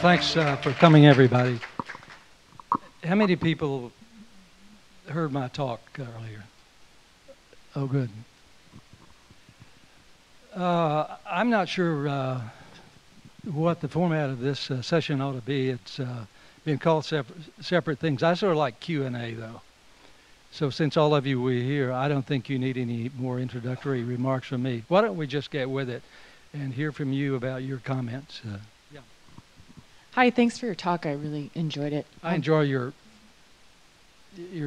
Thanks for coming, everybody. How many people heard my talk earlier? Oh, good. I'm not sure what the format of this session ought to be. It's been called separate things. I sort of like Q&A, though. So since all of you were here, I don't think you need any more introductory remarks from me. Why don't we just get with it and hear from you about your comments? Yeah. Hi, thanks for your talk. I really enjoyed it. I enjoy your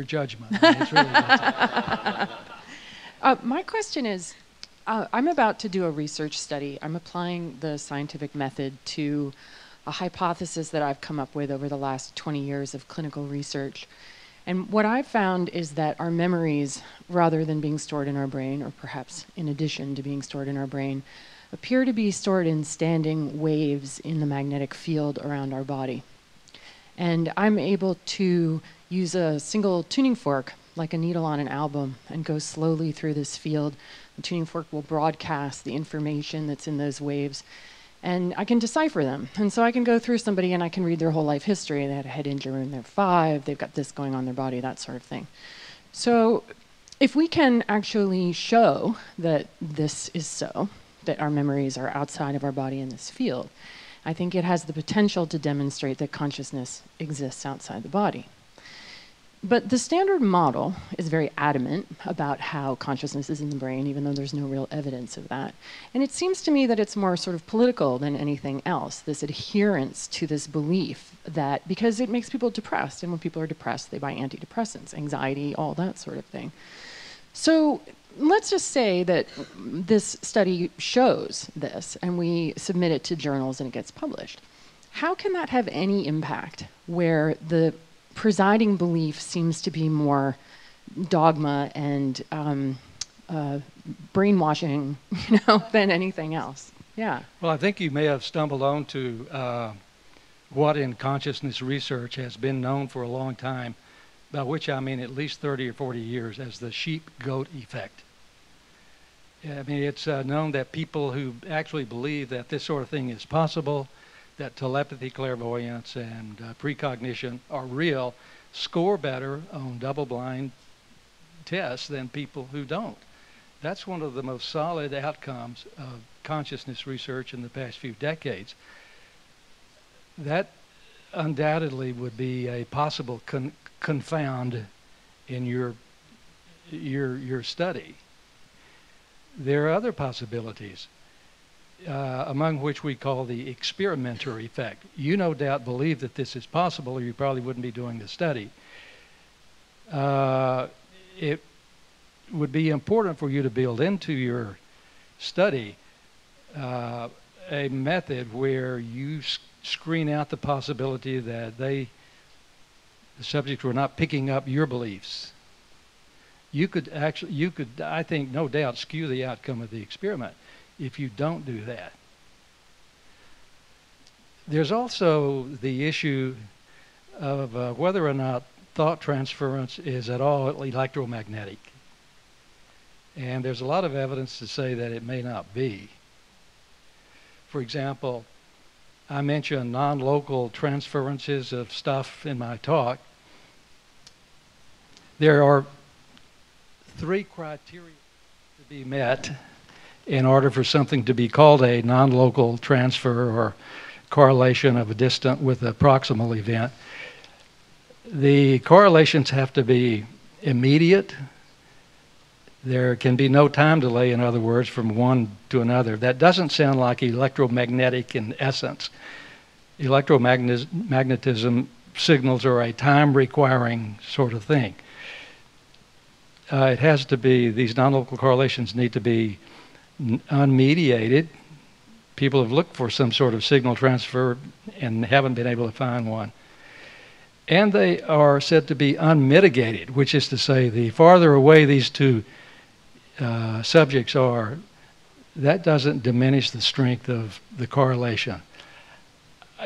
judgment. It's really my question is, I'm about to do a research study. I'm applying the scientific method to a hypothesis that I've come up with over the last 20 years of clinical research. And what I've found is that our memories, rather than being stored in our brain, or perhaps in addition to being stored in our brain, appear to be stored in standing waves in the magnetic field around our body. And I'm able to use a single tuning fork, like a needle on an album, and go slowly through this field. The tuning fork will broadcast the information that's in those waves, and I can decipher them. And so I can go through somebody and I can read their whole life history. They had a head injury when they're 5, they've got this going on in their body, that sort of thing. So if we can actually show that this is so, that our memories are outside of our body in this field, I think it has the potential to demonstrate that consciousness exists outside the body. But the standard model is very adamant about how consciousness is in the brain, even though there's no real evidence of that. And it seems to me that it's more sort of political than anything else, this adherence to this belief that, because it makes people depressed, and when people are depressed, they buy antidepressants, anxiety, all that sort of thing. So let's just say that this study shows this, and we submit it to journals and it gets published. How can that have any impact where the presiding belief seems to be more dogma and brainwashing, you know, than anything else? Yeah. Well, I think you may have stumbled onto what in consciousness research has been known for a long time, by which I mean at least 30 or 40 years, as the sheep-goat effect. I mean, it's known that people who actually believe that this sort of thing is possible, that telepathy, clairvoyance, and precognition are real, score better on double-blind tests than people who don't. That's one of the most solid outcomes of consciousness research in the past few decades. That undoubtedly would be a possible confound in your study. There are other possibilities, among which we call the experimenter effect. You no doubt believe that this is possible, or you probably wouldn't be doing the study. It would be important for you to build into your study a method where you screen out the possibility that the subjects were not picking up your beliefs. You could actually, I think, no doubt skew the outcome of the experiment if you don't do that. There's also the issue of whether or not thought transference is at all electromagnetic. And there's a lot of evidence to say that it may not be. For example, I mentioned non-local transferences of stuff in my talk. There are 3 criteria to be met in order for something to be called a non-local transfer or correlation of a distant with a proximal event. The correlations have to be immediate. There can be no time delay, in other words, from one to another. That doesn't sound like electromagnetic in essence. Electromagnetism signals are a time-requiring sort of thing. It has to be, these non-local correlations need to be unmediated. People have looked for some sort of signal transfer and haven't been able to find one. And they are said to be unmitigated, which is to say, the farther away these two subjects are, that doesn't diminish the strength of the correlation.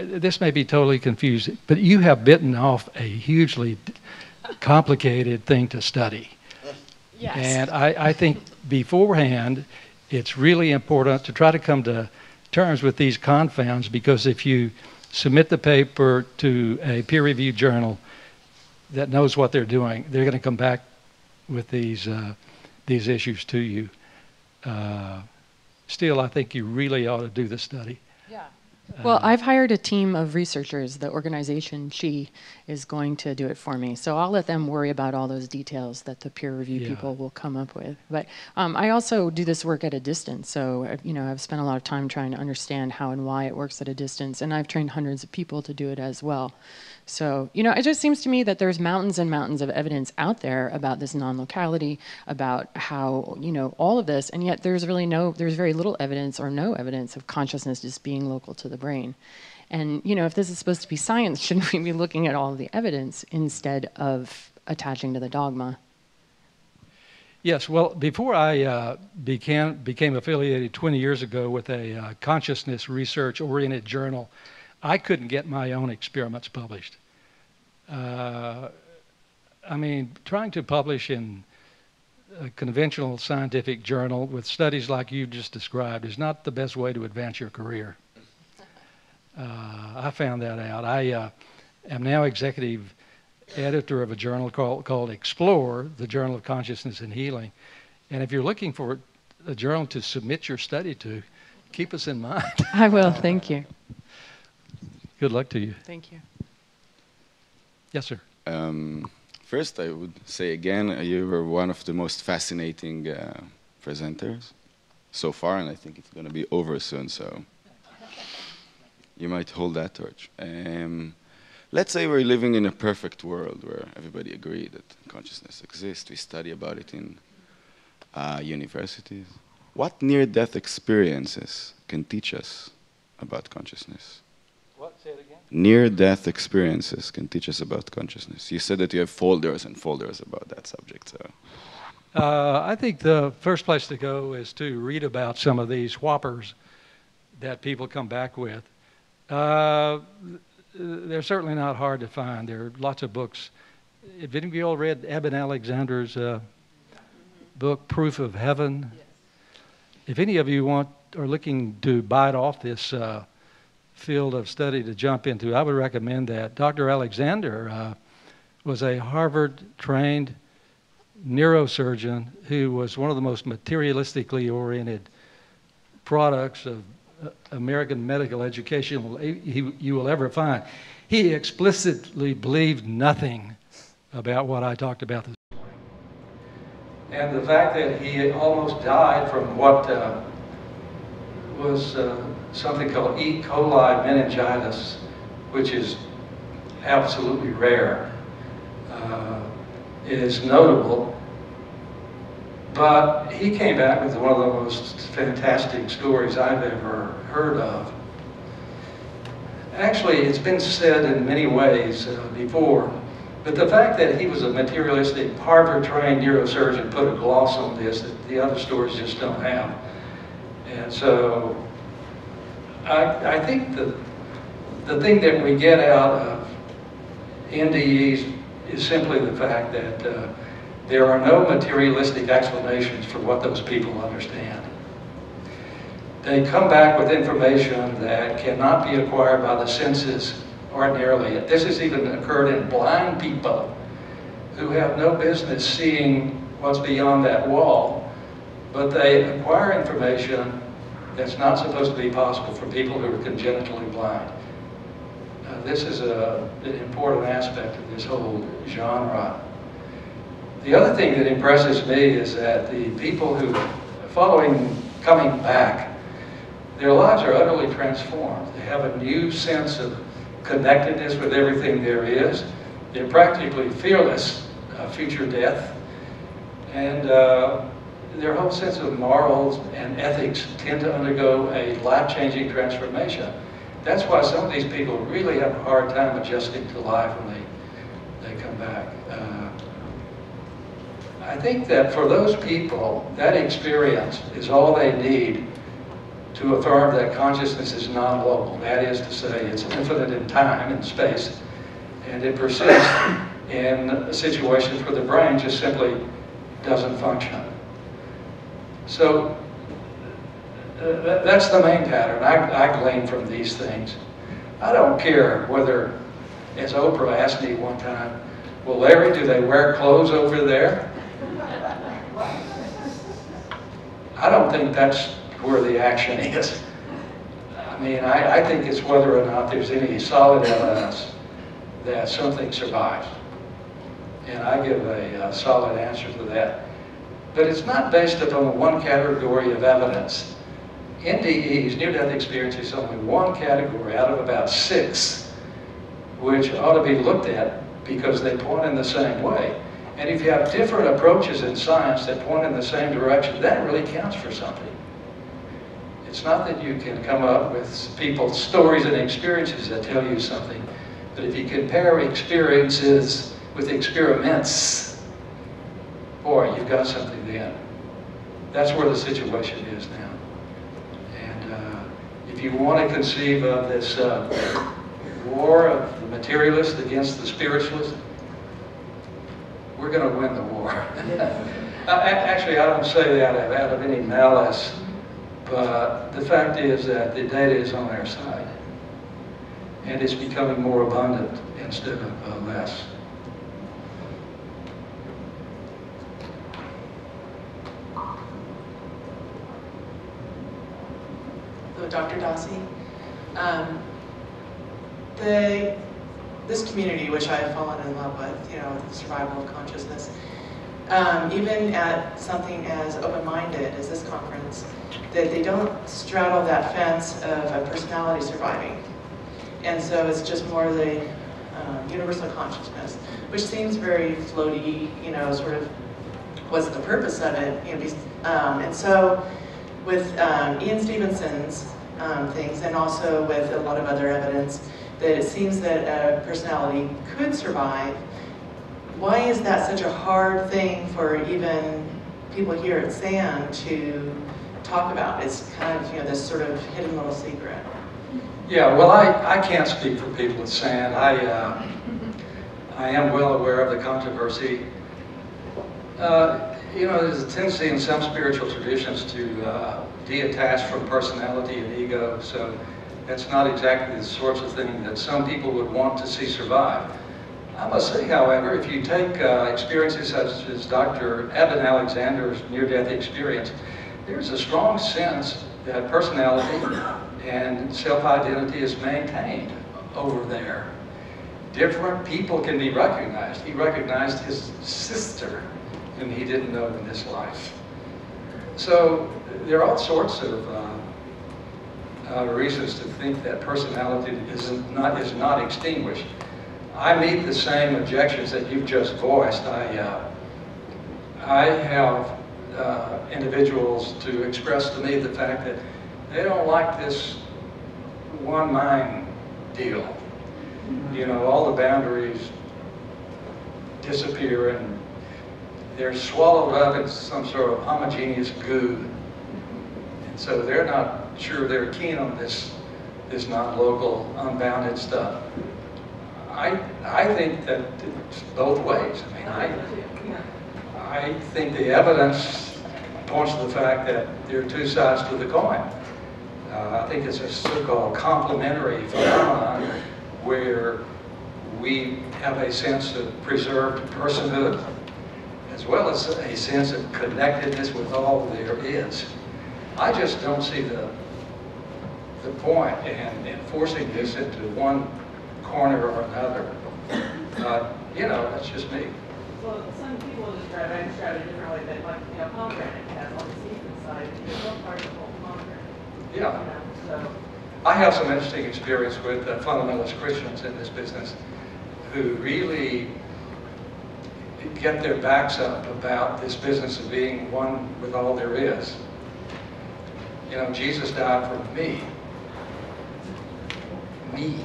This may be totally confusing, but you have bitten off a hugely complicated thing to study. Yes. And I think beforehand, it's really important to try to come to terms with these confounds, because if you submit the paper to a peer-reviewed journal that knows what they're doing. They're going to come back with these issues to you. Still, I think you really ought to do the study. Yeah. Well, I've hired a team of researchers. The organization, she, is going to do it for me. So I'll let them worry about all those details that the peer review people will come up with. But I also do this work at a distance. So, you know, I've spent a lot of time trying to understand how and why it works at a distance. And I've trained hundreds of people to do it as well. So, you know, it just seems to me that there's mountains and mountains of evidence out there about this non-locality, about how, you know, all of this. And yet there's really there's very little evidence or no evidence of consciousness just being local to the brain. And, you know, if this is supposed to be science, shouldn't we be looking at all of the evidence instead of attaching to the dogma? Yes, well, before I became affiliated 20 years ago with a consciousness research-oriented journal, I couldn't get my own experiments published. I mean, trying to publish in a conventional scientific journal with studies like you just described is not the best way to advance your career. I found that out. I am now executive editor of a journal called Explore: The Journal of Consciousness and Healing. And if you're looking for a journal to submit your study to, keep us in mind. I will. Thank you. Good luck to you. Thank you. Yes, sir. First, I would say again, you were one of the most fascinating presenters so far, and I think it's going to be over soon, so you might hold that torch. Let's say we're living in a perfect world where everybody agreed that consciousness exists. We study about it in universities. What near-death experiences can teach us about consciousness? What? Say it again. Near-death experiences can teach us about consciousness. You said that you have folders and folders about that subject. So, I think the first place to go is to read about some of these whoppers that people come back with. They're certainly not hard to find. There are lots of books. Have you all read Eben Alexander's book, Proof of Heaven? Yes. If any of you are looking to bite off this field of study to jump into, I would recommend that. Dr. Alexander was a Harvard-trained neurosurgeon who was one of the most materialistically oriented products of American medical education you will ever find. He explicitly believed nothing about what I talked about this morning. And the fact that he almost died from what was something called E. coli meningitis, which is absolutely rare, is notable. But he came back with one of the most fantastic stories I've ever heard of. Actually, it's been said in many ways before, but the fact that he was a materialistic, Harvard-trained neurosurgeon put a gloss on this that the other stories just don't have. And so I think the thing that we get out of NDEs is simply the fact that there are no materialistic explanations for what those people understand. They come back with information that cannot be acquired by the senses ordinarily. This has even occurred in blind people who have no business seeing what's beyond that wall, but they acquire information that's not supposed to be possible for people who are congenitally blind. This is an important aspect of this whole genre. The other thing that impresses me is that the people who are coming back, their lives are utterly transformed. They have a new sense of connectedness with everything there is. They're practically fearless of future death. And their whole sense of morals and ethics tend to undergo a life-changing transformation. That's why some of these people really have a hard time adjusting to life when they come back. I think that for those people, that experience is all they need to affirm that consciousness is non-local. That is to say, it's infinite in time and space, and it persists in situations where the brain just simply doesn't function. So that's the main pattern I glean from these things. I don't care whether, as Oprah asked me one time, well, Larry, do they wear clothes over there? I don't think that's where the action is. I mean, I think it's whether or not there's any solid evidence that something survives. And I give a solid answer to that. But it's not based upon one category of evidence. NDEs, near-death experiences, only one category out of about 6, which ought to be looked at because they point in the same way. And if you have different approaches in science that point in the same direction, that really counts for something. It's not that you can come up with people's stories and experiences that tell you something, but if you compare experiences with experiments, boy, you've got something then. That's where the situation is now. And if you want to conceive of this war of the materialist against the spiritualist, we're going to win the war. Actually, I don't say that out of any malice, but the fact is that the data is on our side. And it's becoming more abundant instead of less. Hello, Dr. Dossey. This community, which I've fallen in love with, you know, the survival of consciousness, even at something as open-minded as this conference, that they don't straddle that fence of a personality surviving. And so it's just more the universal consciousness, which seems very floaty, you know, sort of what's the purpose of it, you know, and so with Ian Stevenson's things, and also with a lot of other evidence, that it seems that a personality could survive. Why is that such a hard thing for even people here at SAN to talk about? It's kind of, you know, this sort of hidden little secret. Yeah, well, I can't speak for people at SAN. I am well aware of the controversy. You know, there's a tendency in some spiritual traditions to detach from personality and ego, so that's not exactly the sorts of thing that some people would want to see survive. I must say, however, if you take experiences such as Dr. Eben Alexander's near-death experience, there's a strong sense that personality and self-identity is maintained over there. Different people can be recognized. He recognized his sister, whom he didn't know in this life. So there are all sorts of reasons to think that personality is not extinguished. I meet the same objections that you've just voiced. I have individuals to express to me the fact that they don't like this one mind deal. You know, all the boundaries disappear and they're swallowed up in some sort of homogeneous goo. And so they're not sure they're keen on this non-local, unbounded stuff. I think that it's both ways. I mean, I think the evidence points to the fact that there are two sides to the coin. I think it's a so-called complementary phenomenon where we have a sense of preserved personhood as well as a sense of connectedness with all there is. I just don't see the point in forcing this into one corner or another. You know, that's just me. Well, some people describe it differently. They like, you know, pomegranate has on the season side. It's all part of the whole pomegranate. Yeah. You know, so. I have some interesting experience with fundamentalist Christians in this business who really get their backs up about this business of being one with all there is. You know, Jesus died for me. Me.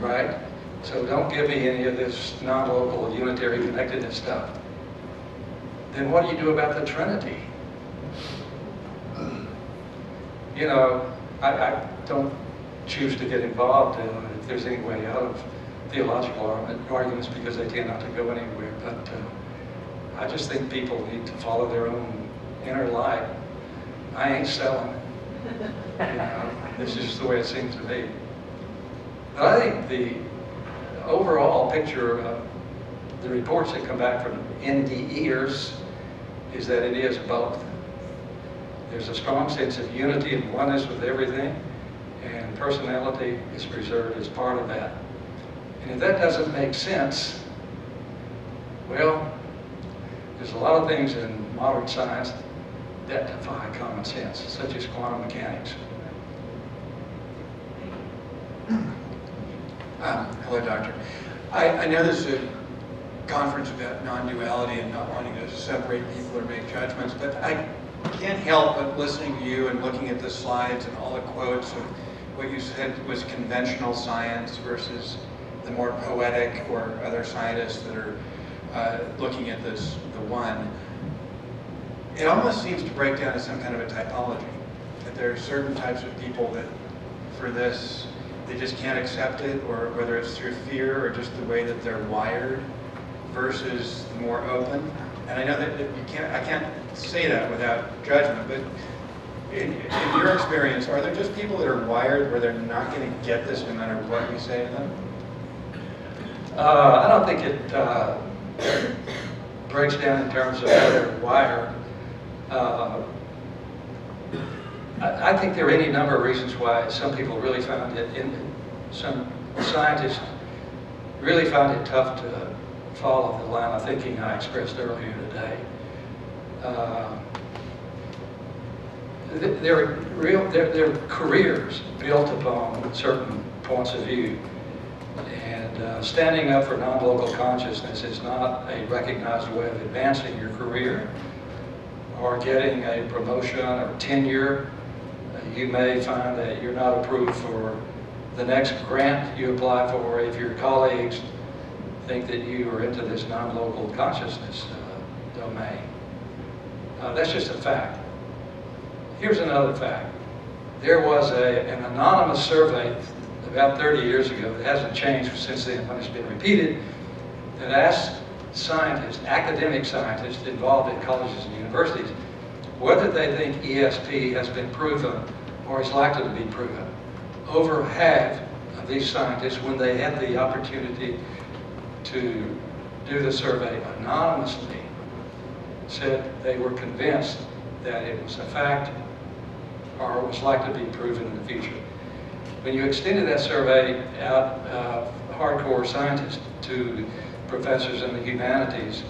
Right? So don't give me any of this non-local, unitary connectedness stuff. Then what do you do about the Trinity? You know, I don't choose to get involved if there's any way out of theological arguments because they tend not to go anywhere. But I just think people need to follow their own inner light. I ain't selling. You know, this is just the way it seems to me. But I think the overall picture of the reports that come back from NDEers is that it is both. There's a strong sense of unity and oneness with everything, and personality is preserved as part of that. And if that doesn't make sense, well, there's a lot of things in modern science that defy common sense, such as quantum mechanics. Hello, Doctor. I know there's a conference about non-duality and not wanting to separate people or make judgments, but I can't help but listening to you and looking at the slides and all the quotes of what you said was conventional science versus the more poetic or other scientists that are looking at this, the one. It almost seems to break down to some kind of a typology, that there are certain types of people that, for this, they just can't accept it, or whether it's through fear or just the way that they're wired, versus the more open. And I know that you can't, I can't say that without judgment, but in your experience, are there just people that are wired where they're not going to get this no matter what you say to them? I don't think it breaks down in terms of how they're wired. I think there are any number of reasons why some people really found it, some scientists really found it tough to follow the line of thinking I expressed earlier today. Their careers built upon certain points of view. And standing up for non-local consciousness is not a recognized way of advancing your career or getting a promotion or tenure. You may find that you're not approved for the next grant you apply for if your colleagues think that you are into this non-local consciousness domain. That's just a fact. Here's another fact. There was an anonymous survey about 30 years ago, it hasn't changed since then, but it's been repeated, that asked scientists, academic scientists involved in colleges and universities, whether they think ESP has been proven or is likely to be proven. Over half of these scientists, when they had the opportunity to do the survey anonymously, said they were convinced that it was a fact or was likely to be proven in the future. When you extended that survey out of hardcore scientists to professors in the humanities,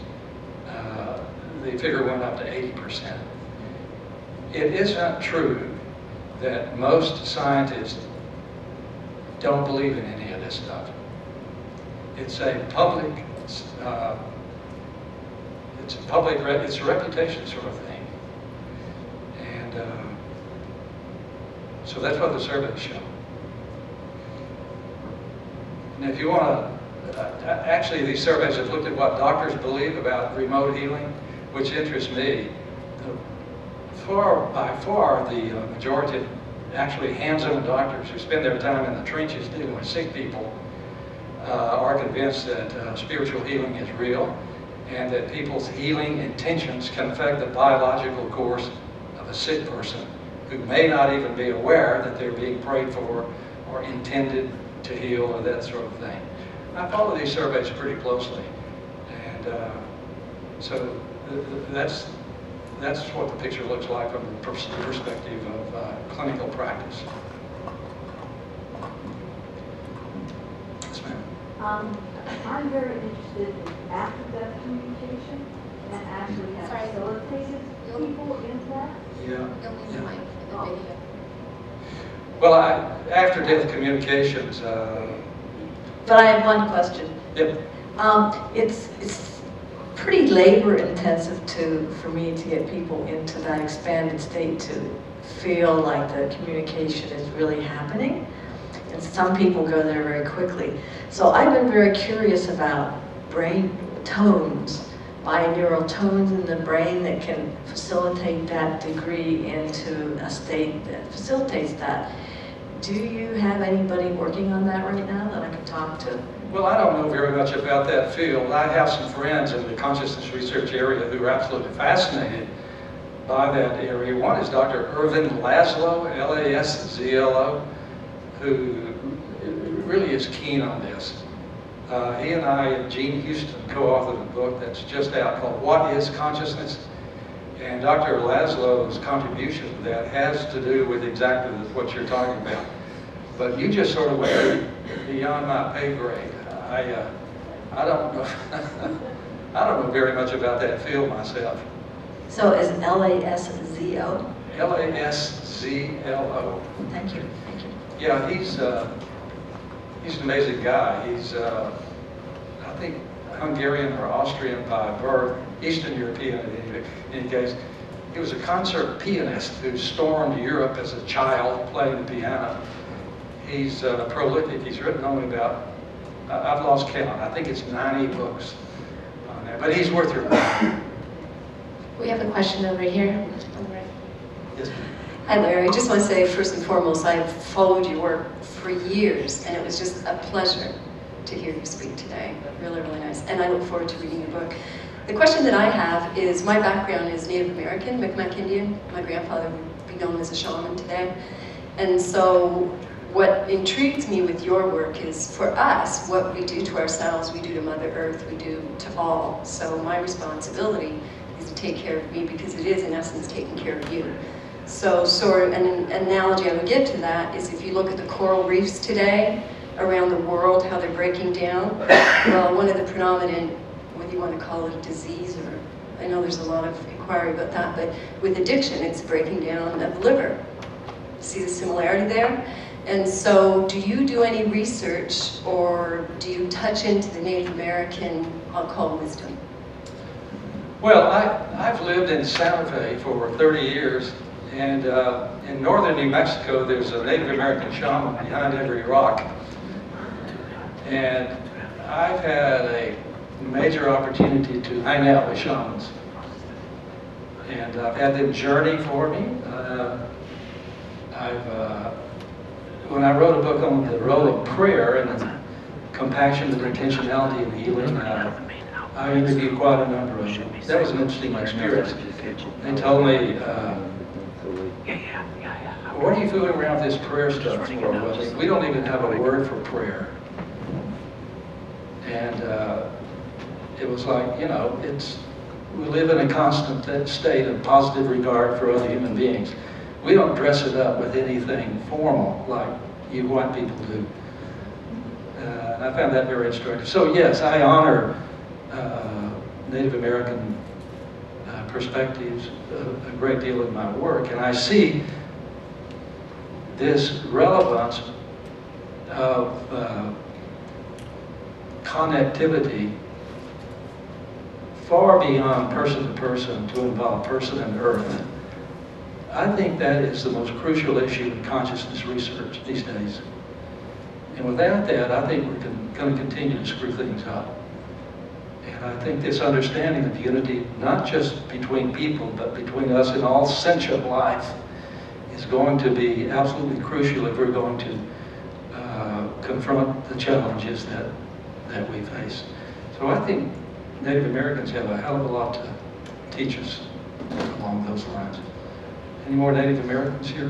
the figure went up to 80%. It isn't true that most scientists don't believe in any of this stuff. It's a public, it's a reputation sort of thing. And so that's what the surveys show. And if you want to, actually these surveys have looked at what doctors believe about remote healing, which interests me. By far the majority of actually hands-on doctors who spend their time in the trenches dealing with sick people are convinced that spiritual healing is real and that people's healing intentions can affect the biological course of a sick person who may not even be aware that they're being prayed for or intended to heal or that sort of thing. I follow these surveys pretty closely, and so that's what the picture looks like from the perspective of clinical practice. Yes, ma'am. I'm very interested in active communication and actually have facilitated people in that. Yeah. Well, after-death communications. But I have one question. Yep. It's pretty labor-intensive for me to get people into that expanded state to feel like the communication is really happening. And some people go there very quickly. So I've been very curious about brain tones, binaural tones in the brain that can facilitate that degree into a state that facilitates that. Do you have anybody working on that right now that I can talk to? Well, I don't know very much about that field. I have some friends in the consciousness research area who are absolutely fascinated by that area. One is Dr. Ervin László, L-A-S-Z-L-O, who really is keen on this. He and I and Gene Houston co-authored a book that's just out called What Is Consciousness? And Dr. László's contribution to that has to do with exactly what you're talking about. But you just sort of went beyond my pay grade. I don't know. I don't know very much about that field myself. So is L-A-S-Z-O? L-A-S-Z-L-O. Thank you. Thank you. Yeah, he's an amazing guy. He's I think Hungarian or Austrian by birth, Eastern European in any case. He was a concert pianist who stormed Europe as a child playing the piano. He's prolific. He's written only about, I've lost count, I think it's 90 books on there, but he's worth your while. We have a question over here. Yes, ma'am. Hi, Larry. I just want to say, first and foremost, I've followed your work for years, and it was just a pleasure to hear you speak today. Really, really nice. And I look forward to reading your book. The question that I have is, my background is Native American, Mi'kmaq Indian. My grandfather would be known as a shaman today. And so, what intrigues me with your work is, for us, what we do to ourselves, we do to Mother Earth, we do to all. So my responsibility is to take care of me, because it is, in essence, taking care of you. So sort of an analogy I would give to that is, if you look at the coral reefs today around the world, how they're breaking down, well, one of the predominant, whether you want to call it a disease or, I know there's a lot of inquiry about that, but with addiction, it's breaking down the liver. See the similarity there? And so, do you do any research, or do you touch into the Native American, I'll call, wisdom? Well, I've lived in Santa Fe for over 30 years, and in northern New Mexico, there's a Native American shaman behind every rock. And I've had a major opportunity to hang out with shamans. And I've had them journey for me. When I wrote a book on the role of prayer and the compassion and intentionality of healing, I interviewed quite a number of them. That was an interesting experience. They told me, what are you fooling around with this prayer stuff for? Well, we don't even have a word for prayer. And it was like, you know, we live in a constant state of positive regard for other human beings. We don't dress it up with anything formal like you white people do. I found that very instructive. So yes, I honor Native American perspectives a great deal in my work, and I see this relevance of connectivity far beyond person to person to involve person and earth. I think that is the most crucial issue in consciousness research these days. And without that, I think we're going to continue to screw things up. And I think this understanding of unity, not just between people, but between us in all sentient life, is going to be absolutely crucial if we're going to confront the challenges that we face. So I think Native Americans have a hell of a lot to teach us along those lines. Any more Native Americans here?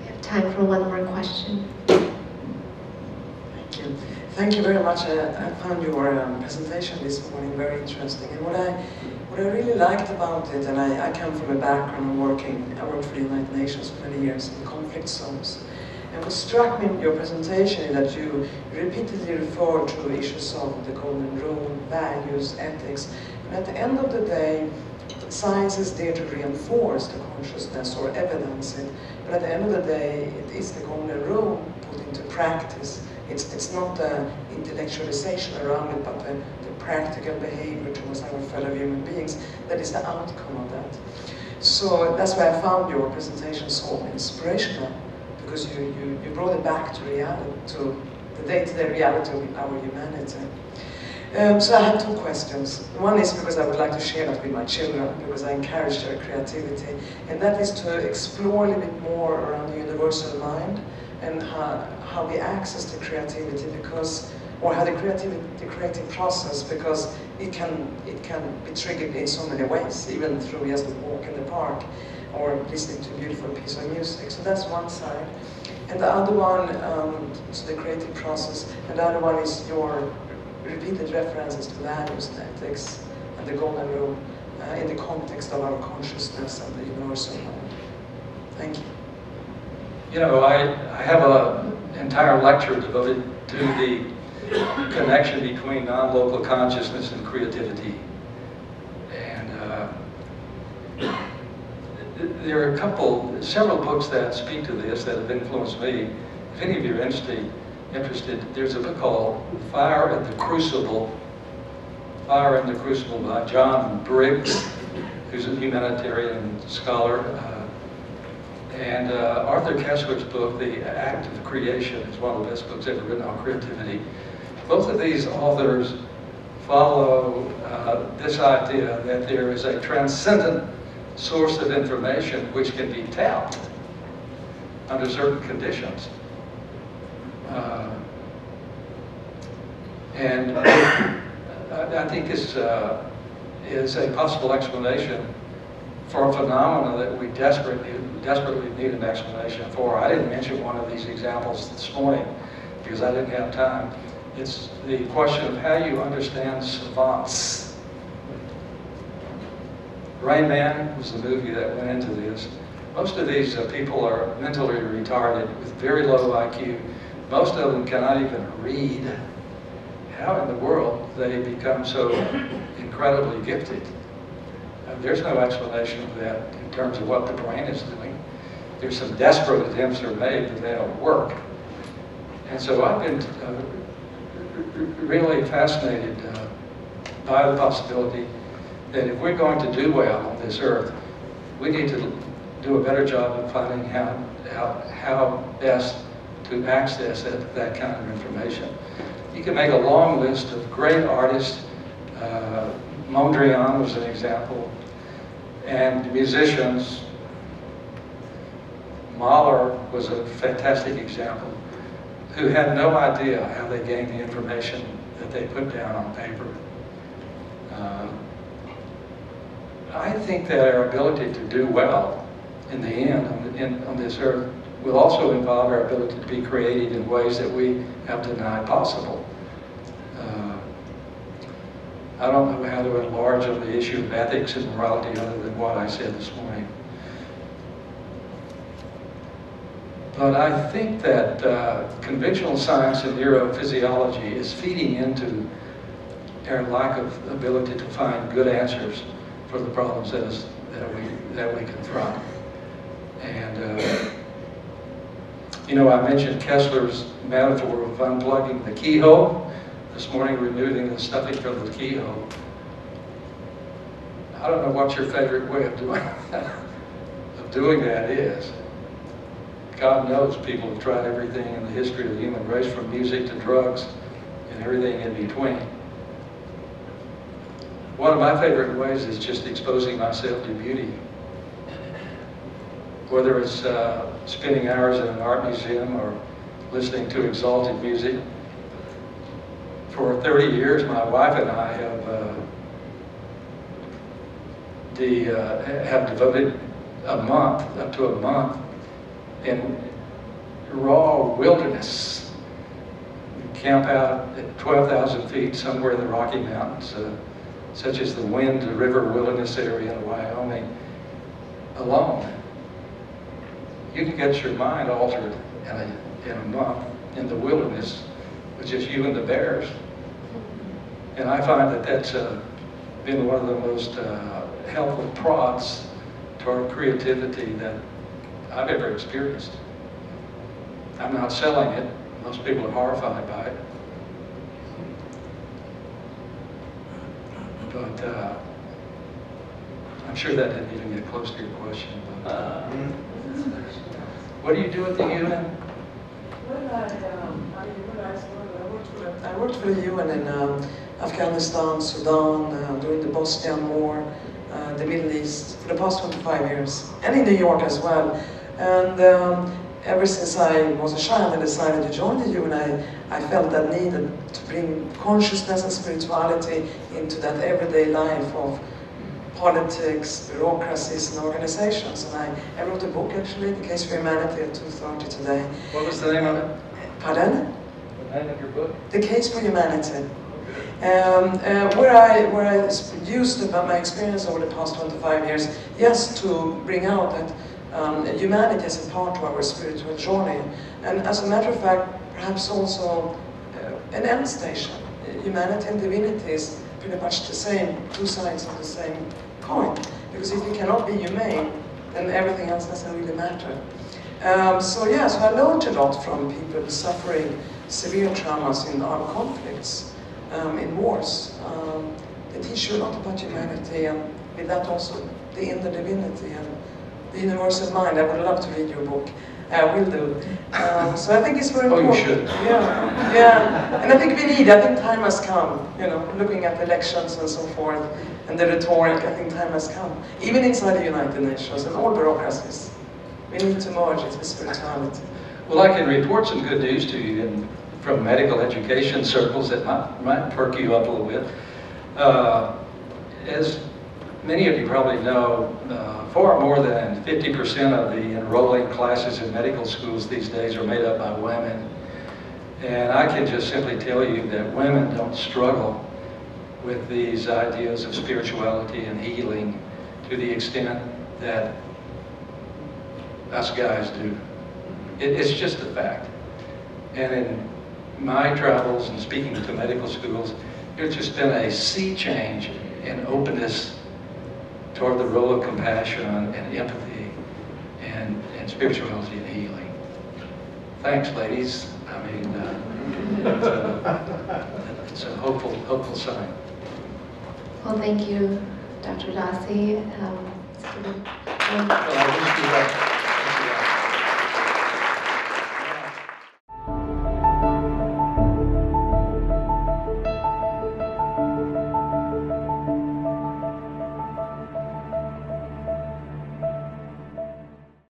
We have time for one more question. Thank you. Thank you very much. I found your presentation this morning very interesting. And what I really liked about it, and I come from a background of I worked for the United Nations for many years in conflict zones. And what struck me in your presentation is that you repeatedly referred to issues of the golden rule, values, ethics. At the end of the day, science is there to reinforce the consciousness or evidence it, but at the end of the day, it is the golden rule put into practice. It's not the intellectualization around it, but the practical behavior towards our fellow human beings. That is the outcome of that. So that's why I found your presentation so inspirational, because you brought it back to reality, to the day-to-day reality of our humanity. So I have two questions. One is because I would like to share that with my children, because I encourage their creativity, and that is to explore a little bit more around the universal mind and how we access the creativity, because, or how the creative process, because it can be triggered in so many ways, even through just a walk in the park. or listening to a beautiful piece of music. So that's one side. And the other one is the creative process, and the other one is your repeated references to values and ethics and the golden rule in the context of our consciousness and the universal mind. Thank you. You know, I have an entire lecture devoted to the connection between non-local consciousness and creativity. And there are several books that speak to this that have influenced me. If any of you are interested, there's a book called Fire in the Crucible by John Briggs, who's a humanitarian scholar. And Arthur Keswick's book, The Act of Creation, is one of the best books ever written on creativity. Both of these authors follow this idea that there is a transcendent source of information which can be tapped under certain conditions. And I think this is a possible explanation for a phenomenon that we desperately need an explanation for. I didn't mention one of these examples this morning because I didn't have time. It's the question of how you understand savants. Rain Man was the movie that went into this. Most of these people are mentally retarded with very low IQ. Most of them cannot even read. How in the world they become so incredibly gifted? There's no explanation for that in terms of what the brain is doing. There's some desperate attempts that are made, but they don't work. And so I've been really fascinated by the possibility that if we're going to do well on this earth, we need to do a better job of finding how best to access that kind of information. You can make a long list of great artists. Mondrian was an example, and musicians. Mahler was a fantastic example, who had no idea how they gained the information that they put down on paper. I think that our ability to do well in the end on this earth will also involve our ability to be creative in ways that we have denied possible. I don't know how to enlarge on the issue of ethics and morality other than what I said this morning. But I think that conventional science and neurophysiology is feeding into our lack of ability to find good answers for the problems that we confront. And you know, I mentioned Kessler's metaphor of unplugging the keyhole. This morning, removing the stuffing from the keyhole. I don't know what your favorite way of doing that is. God knows people have tried everything in the history of the human race, from music to drugs and everything in between. One of my favorite ways is just exposing myself to beauty. Whether it's spending hours in an art museum or listening to exalted music. For 30 years, my wife and I have devoted up to a month, in raw wilderness. We camp out at 12,000 feet somewhere in the Rocky Mountains, such as the Wind River Wilderness area in Wyoming, alone. You can get your mind altered in a month in the wilderness with just you and the bears. And I find that that's been one of the most helpful prods toward creativity that I've ever experienced. I'm not selling it. Most people are horrified by it. But I'm sure that didn't even get close to your question. But, what do you do at the UN? Well, I worked for the UN in Afghanistan, Sudan, during the Bosnian War, the Middle East, for the past 25 years, and in New York as well. And ever since I was a child, I decided to join the UN. I felt that need to bring consciousness and spirituality into that everyday life of politics, bureaucracies, and organizations. And I wrote a book, actually, The Case for Humanity, at 2:30 today. What was the name of it? Pardon? The name of your book? The Case for Humanity. Where I used about my experience over the past 25 years, yes, to bring out that humanity is a part of our spiritual journey, and as a matter of fact, perhaps also an end station. Humanity and divinity is pretty much the same, two sides of the same coin, because if we cannot be humane, then everything else doesn't really matter. So I learned a lot from people suffering severe traumas in armed conflicts, in wars. They teach you a lot about humanity, and with that also the inner divinity and the universal mind. I would love to read your book. I will do. So I think it's very important. Oh, you should. Yeah, yeah. And I think I think time has come, you know, looking at elections and so forth, and the rhetoric, I think time has come. Even inside the United Nations and all bureaucracies, we need to merge it with spirituality. Well, I can report some good news to you from medical education circles that might perk you up a little bit. As many of you probably know, far more than 50% of the enrolling classes in medical schools these days are made up by women. And I can just simply tell you that women don't struggle with these ideas of spirituality and healing to the extent that us guys do. It's just a fact. And in my travels and speaking to medical schools, there's just been a sea change in openness toward the role of compassion and empathy and spirituality and healing. Thanks, ladies. I mean, it's a hopeful sign. Well, thank you, Dr. Dossey.